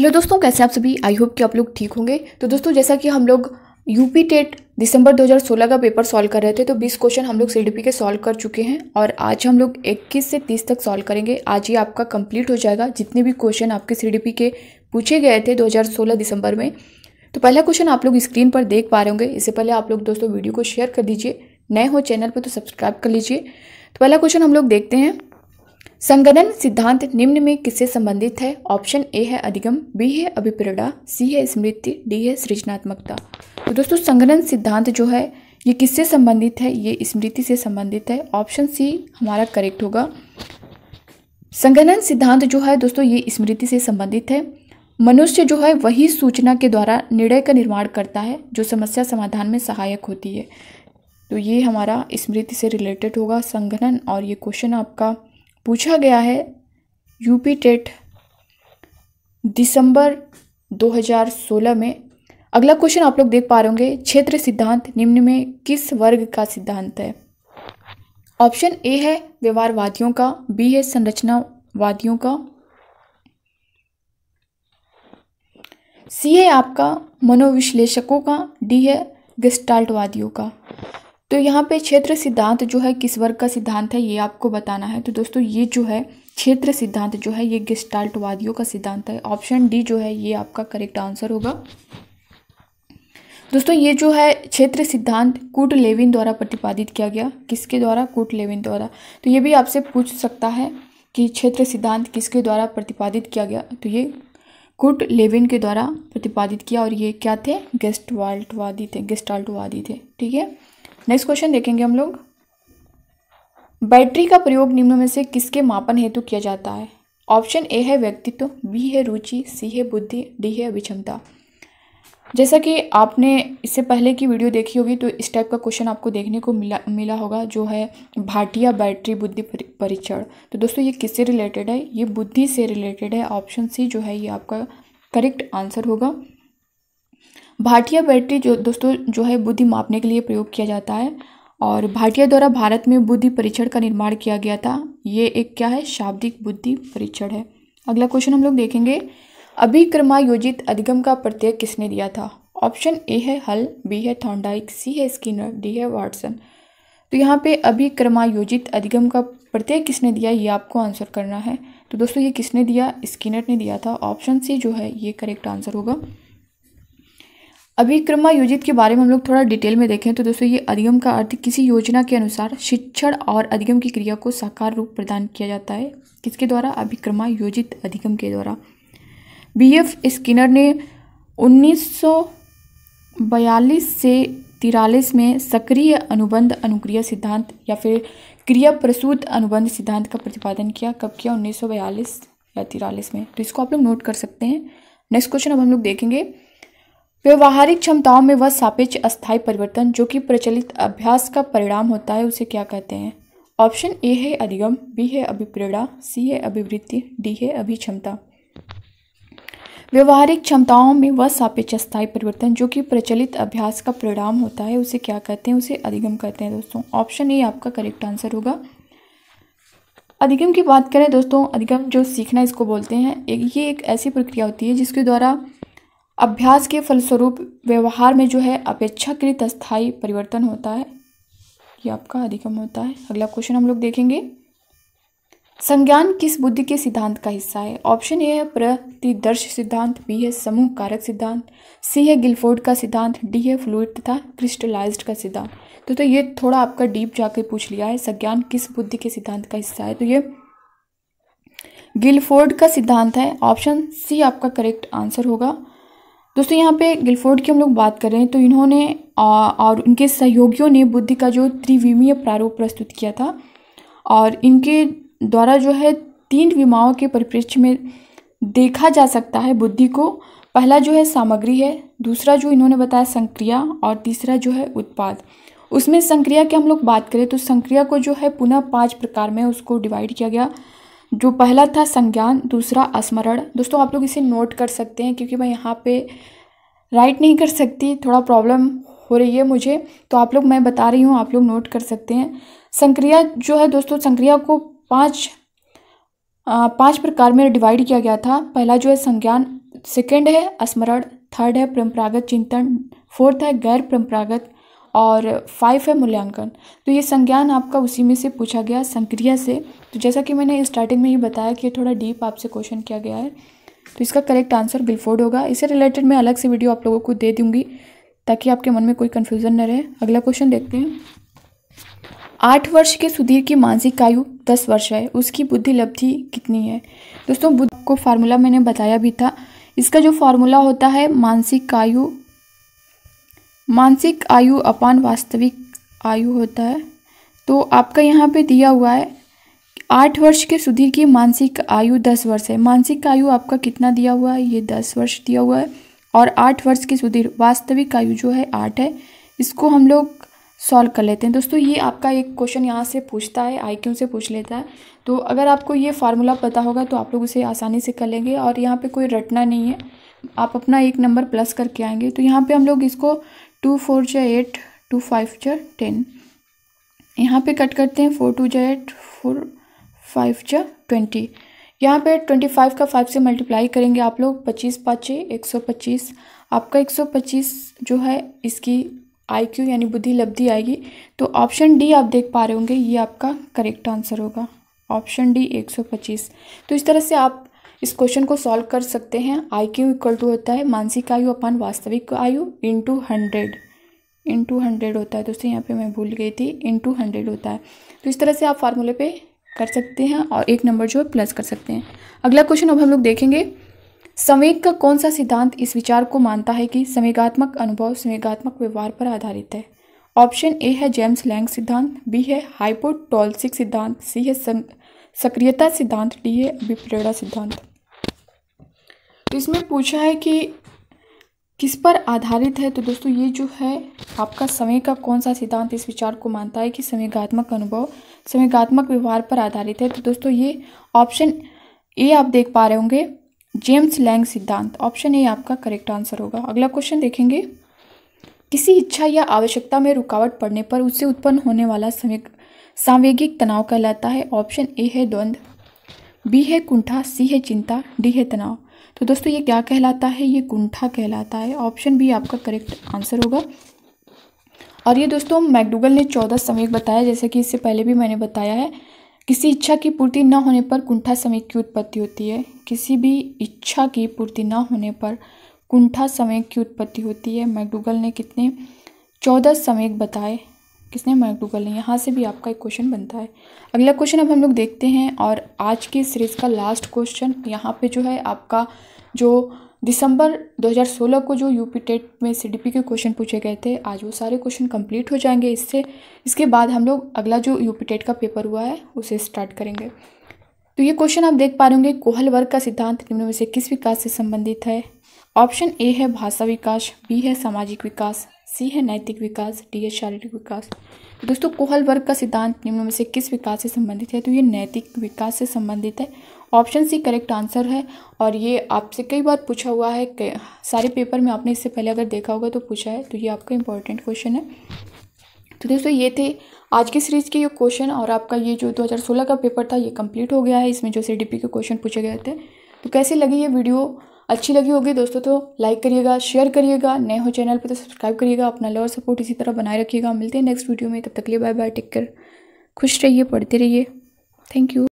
Hello दोस्तों, कैसे आप सभी। आई होप कि आप लोग ठीक होंगे। तो दोस्तों, जैसा कि हम लोग यूपी टेट दिसंबर 2016 का पेपर सॉल्व कर रहे थे, तो 20 क्वेश्चन हम लोग सीडीपी के सॉल्व कर चुके हैं और आज हम लोग 21 से 30 तक सॉल्व करेंगे। आज ये आपका कंप्लीट हो जाएगा, जितने भी क्वेश्चन आपके सीडीपी के पूछे गए थे 2016 दिसंबर में। तो पहला क्वेश्चन आप लोग स्क्रीन पर देख पा रहे होंगे। इससे पहले आप लोग दोस्तों वीडियो को शेयर कर दीजिए, नए हो चैनल पर तो सब्सक्राइब कर लीजिए। तो पहला क्वेश्चन हम लोग देखते हैं, संगणन सिद्धांत निम्न में किससे संबंधित है। ऑप्शन ए है अधिगम, बी है अभिप्रेरणा, सी है स्मृति, डी है सृजनात्मकता। तो दोस्तों संगणन सिद्धांत जो है ये किससे संबंधित है, ये स्मृति से संबंधित है। ऑप्शन सी हमारा करेक्ट होगा। संगणन सिद्धांत जो है दोस्तों ये स्मृति से संबंधित है। मनुष्य जो है वही सूचना के द्वारा निर्णय का निर्माण करता है जो समस्या समाधान में सहायक होती है। तो ये हमारा स्मृति से रिलेटेड होगा संगणन। और ये क्वेश्चन आपका पूछा गया है यूपी टेट दिसंबर 2016 में। अगला क्वेश्चन आप लोग देख पा रहे होंगे, क्षेत्र सिद्धांत निम्न में किस वर्ग का सिद्धांत है। ऑप्शन ए है व्यवहारवादियों का, बी है संरचनावादियों का, सी है आपका मनोविश्लेषकों का, डी है गेस्टाल्टवादियों का। तो यहाँ पे क्षेत्र सिद्धांत जो है किस वर्ग का सिद्धांत है ये आपको बताना है। तो दोस्तों ये जो है क्षेत्र सिद्धांत जो है ये गेस्टाल्टवादियों का सिद्धांत है। ऑप्शन डी जो है ये आपका करेक्ट आंसर होगा। दोस्तों ये जो है क्षेत्र सिद्धांत कूट लेविन द्वारा प्रतिपादित किया गया। किसके द्वारा? कूट लेविन द्वारा। तो ये भी आपसे पूछ सकता है कि क्षेत्र सिद्धांत किसके द्वारा प्रतिपादित किया गया। तो ये कूट लेविन के द्वारा प्रतिपादित किया और ये क्या थे? गेस्टाल्टवादी थे। ठीक है, नेक्स्ट क्वेश्चन देखेंगे हम लोग। बैटरी का प्रयोग निम्न में से किसके मापन हेतु किया जाता है। ऑप्शन ए है व्यक्तित्व, बी है रुचि, सी है बुद्धि, डी है अभिक्षमता। जैसा कि आपने इससे पहले की वीडियो देखी होगी तो इस टाइप का क्वेश्चन आपको देखने को मिला होगा, जो है भाटिया बैटरी बुद्धि परीक्षण। तो दोस्तों ये किससे रिलेटेड है? ये बुद्धि से रिलेटेड है। ऑप्शन सी जो है ये आपका करेक्ट आंसर होगा। भाटिया बैटरी जो दोस्तों जो है बुद्धि मापने के लिए प्रयोग किया जाता है और भाटिया द्वारा भारत में बुद्धि परीक्षण का निर्माण किया गया था। ये एक क्या है? शाब्दिक बुद्धि परीक्षण है। अगला क्वेश्चन हम लोग देखेंगे, अभिक्रमायोजित अधिगम का प्रत्यय किसने दिया था। ऑप्शन ए है हल, बी है थॉर्नडाइक, सी है स्किनर, डी है वाटसन। तो यहाँ पे अभिक्रमायोजित अधिगम का प्रत्यय किसने दिया ये आपको आंसर करना है। तो दोस्तों ये किसने दिया? स्किनर ने दिया था। ऑप्शन सी जो है ये करेक्ट आंसर होगा। अभिक्रमायोजित के बारे में हम लोग थोड़ा डिटेल में देखें तो दोस्तों ये अधिगम का अर्थ किसी योजना के अनुसार शिक्षण और अधिगम की क्रिया को साकार रूप प्रदान किया जाता है। किसके द्वारा? अभिक्रमायोजित अधिगम के द्वारा। B.F. स्किनर ने 1942 से 43 में सक्रिय अनुबंध अनुक्रिया सिद्धांत या फिर क्रिया प्रसूत अनुबंध सिद्धांत का प्रतिपादन किया। कब किया? 1942 या 43 में। तो इसको आप लोग नोट कर सकते हैं। नेक्स्ट क्वेश्चन अब हम लोग देखेंगे, व्यवहारिक क्षमताओं में वह सापेक्ष अस्थायी परिवर्तन जो कि प्रचलित अभ्यास का परिणाम होता है उसे क्या कहते हैं। ऑप्शन ए है अधिगम, बी है अभिप्रेरणा, सी है अभिवृत्ति, डी है अभिक्षमता। व्यवहारिक क्षमताओं में वह सापेक्ष अस्थायी परिवर्तन जो कि प्रचलित अभ्यास का परिणाम होता है उसे क्या कहते हैं? उसे अधिगम कहते हैं दोस्तों। ऑप्शन ए आपका करेक्ट आंसर होगा। अधिगम की बात करें दोस्तों, अधिगम जो सीखना इसको बोलते हैं, ये एक ऐसी प्रक्रिया होती है जिसके द्वारा अभ्यास के फलस्वरूप व्यवहार में जो है अपेक्षाकृत अस्थायी परिवर्तन होता है। ये आपका अधिगम होता है। अगला क्वेश्चन हम लोग देखेंगे, संज्ञान किस बुद्धि के सिद्धांत का हिस्सा है। ऑप्शन ए है प्रतिदर्श सिद्धांत, बी है समूह कारक सिद्धांत, सी है गिलफोर्ड का सिद्धांत, डी है फ्लूइड तथा क्रिस्टलाइज्ड का सिद्धांत। तो ये थोड़ा आपका डीप जाके पूछ लिया है, संज्ञान किस बुद्धि के सिद्धांत का हिस्सा है। तो ये गिलफोर्ड का सिद्धांत है। ऑप्शन सी आपका करेक्ट आंसर होगा। दोस्तों यहाँ पे गिलफोर्ड की हम लोग बात कर रहे हैं तो इन्होंने और उनके सहयोगियों ने बुद्धि का जो त्रिविमीय प्रारूप प्रस्तुत किया था और इनके द्वारा जो है 3 विमाओं के परिप्रेक्ष्य में देखा जा सकता है बुद्धि को। पहला जो है सामग्री है, दूसरा जो इन्होंने बताया संक्रिया, और तीसरा जो है उत्पाद। उसमें संक्रिया की हम लोग बात करें तो संक्रिया को जो है पुनः 5 प्रकार में उसको डिवाइड किया गया। जो पहला था संज्ञान, दूसरा स्मरण। दोस्तों आप लोग इसे नोट कर सकते हैं क्योंकि मैं यहाँ पे राइट नहीं कर सकती, थोड़ा प्रॉब्लम हो रही है मुझे, तो आप लोग, मैं बता रही हूँ, आप लोग नोट कर सकते हैं। संक्रिया जो है दोस्तों, संक्रिया को पाँच प्रकार में डिवाइड किया गया था। पहला जो है संज्ञान, सेकेंड है स्मरण, थर्ड है परंपरागत चिंतन, फोर्थ है गैर परंपरागत और फाइव है मूल्यांकन। तो ये संज्ञान आपका उसी में से पूछा गया संक्रिया से। तो जैसा कि मैंने स्टार्टिंग में ही बताया कि ये थोड़ा डीप आपसे क्वेश्चन किया गया है, तो इसका करेक्ट आंसर गिल्फोर्ड होगा। इससे रिलेटेड मैं अलग से वीडियो आप लोगों को दे दूँगी ताकि आपके मन में कोई कन्फ्यूज़न न रहे। अगला क्वेश्चन देखते हैं। 8 वर्ष के सुधीर की मानसिक आयु 10 वर्ष है, उसकी बुद्धि लब्धि कितनी है? दोस्तों बुद्धि को फार्मूला मैंने बताया भी था, इसका जो फार्मूला होता है मानसिक आयु अपान वास्तविक आयु होता है। तो आपका यहाँ पे दिया हुआ है 8 वर्ष के सुधीर की मानसिक आयु 10 वर्ष है, मानसिक आयु आपका कितना दिया हुआ है? ये 10 वर्ष दिया हुआ है और 8 वर्ष के सुधीर वास्तविक आयु जो है 8 है। इसको हम लोग सॉल्व कर लेते हैं। दोस्तों ये आपका एक क्वेश्चन यहाँ से पूछता है, आईक्यू से पूछ लेता है। तो अगर आपको ये फार्मूला पता होगा तो आप लोग उसे आसानी से कर लेंगे और यहाँ पे कोई रटना नहीं है, आप अपना एक नंबर प्लस करके आएंगे। तो यहाँ पे हम लोग इसको 2 4 8, 2 5 10, यहाँ पे कट करते हैं 4 2 8, 4 5 20, यहाँ पे 25 का 5 से मल्टीप्लाई करेंगे आप लोग, 25 5 125। आपका 125 जो है इसकी IQ यानी बुद्धि लब्धि आएगी। तो ऑप्शन डी आप देख पा रहे होंगे, ये आपका करेक्ट आंसर होगा, ऑप्शन डी 125। तो इस तरह से आप इस क्वेश्चन को सॉल्व कर सकते हैं। IQ इक्वल टू होता है मानसिक आयु अपान वास्तविक आयु इंटू हंड्रेड होता है। दोस्तों यहाँ पे मैं भूल गई थी, इंटू 100 होता है। तो इस तरह से आप फार्मूले पे कर सकते हैं और एक नंबर जो है प्लस कर सकते हैं। अगला क्वेश्चन अब हम लोग देखेंगे। संवेग का कौन सा सिद्धांत इस विचार को मानता है कि संवेगात्मक अनुभव संवेगात्मक व्यवहार पर आधारित है? ऑप्शन ए है जेम्स लैंग सिद्धांत, बी है हाइपोटोल्सिक सिद्धांत, सी है सक्रियता सिद्धांत, डी है अभिप्रेरणा सिद्धांत। तो इसमें पूछा है कि किस पर आधारित है। तो दोस्तों ये जो है आपका संवेग का कौन सा सिद्धांत इस विचार को मानता है कि संवेगात्मक अनुभव संवेगात्मक व्यवहार पर आधारित है? तो दोस्तों ये ऑप्शन ए आप देख पा रहे होंगे, जेम्स लैंग सिद्धांत, ऑप्शन ए आपका करेक्ट आंसर होगा। अगला क्वेश्चन देखेंगे। किसी इच्छा या आवश्यकता में रुकावट पड़ने पर उससे उत्पन्न होने वाला सांवेगिक तनाव कहलाता है? ऑप्शन ए है द्वंद्व, बी है कुंठा, सी है चिंता, डी है तनाव। तो दोस्तों ये क्या कहलाता है? ये कुंठा कहलाता है, ऑप्शन बी आपका करेक्ट आंसर होगा। और ये दोस्तों मैकडूगल ने 14 संवेग बताया, जैसे कि इससे पहले भी मैंने बताया है। किसी इच्छा की पूर्ति न होने पर कुंठा संवेग की उत्पत्ति होती है, किसी भी इच्छा की पूर्ति न होने पर कुंठा संवेग की उत्पत्ति होती है। मैकडूगल ने कितने 14 संवेग बताए, किसने? मैकडूगल ने। यहाँ से भी आपका एक क्वेश्चन बनता है। अगला क्वेश्चन अब हम लोग देखते हैं और आज की सीरीज़ का लास्ट क्वेश्चन। यहाँ पे जो है आपका जो दिसंबर 2016 को जो यूपी टेट में सीडीपी के क्वेश्चन पूछे गए थे, आज वो सारे क्वेश्चन कंप्लीट हो जाएंगे। इसके बाद हम लोग अगला जो यूपी टेट का पेपर हुआ है उसे स्टार्ट करेंगे। तो ये क्वेश्चन आप देख पा रहे होंगे। कोहलबर्ग का सिद्धांत निम्न में से किस विकास से संबंधित है? ऑप्शन ए है भाषा विकास, बी है सामाजिक विकास, सी है नैतिक विकास, डी है शारीरिक विकास। तो दोस्तों कोहलबर्ग का सिद्धांत निम्न में से किस विकास से संबंधित है? तो ये नैतिक विकास से संबंधित है, ऑप्शन सी करेक्ट आंसर है। और ये आपसे कई बार पूछा हुआ है, सारे पेपर में आपने इससे पहले अगर देखा होगा तो पूछा है। तो ये आपका इंपॉर्टेंट क्वेश्चन है। तो दोस्तों ये थे आज की सीरीज़ के ये क्वेश्चन। और आपका ये जो 2016 का पेपर था ये कंप्लीट हो गया है, इसमें जो सीडीपी के क्वेश्चन पूछे गए थे। तो कैसी लगी ये वीडियो? अच्छी लगी होगी दोस्तों तो लाइक करिएगा, शेयर करिएगा, नए हो चैनल पर तो सब्सक्राइब करिएगा। अपना लव और सपोर्ट इसी तरह बनाए रखिएगा। मिलते हैं नेक्स्ट वीडियो में, तब तक के लिए बाय बाय, टेक केयर, खुश रहिए, पढ़ते रहिए। Thank you.